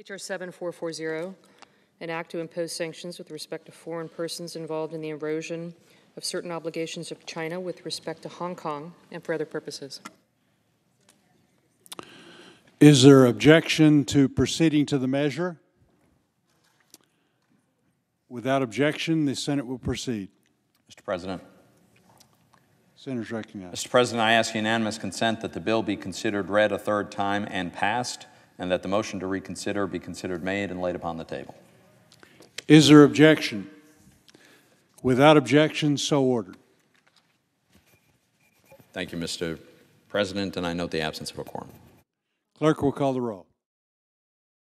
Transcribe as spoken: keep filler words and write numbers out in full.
H R seven four four zero, an act to impose sanctions with respect to foreign persons involved in the erosion of certain obligations of China with respect to Hong Kong and for other purposes. Is there objection to proceeding to the measure? Without objection, the Senate will proceed. Mister President. Senator's recognized. Mister President, I ask unanimous consent that the bill be considered read a third time and passed, and that the motion to reconsider be considered made and laid upon the table. Is there objection? Without objection, so ordered. Thank you, Mister President, and I note the absence of a quorum. Clerk will call the roll.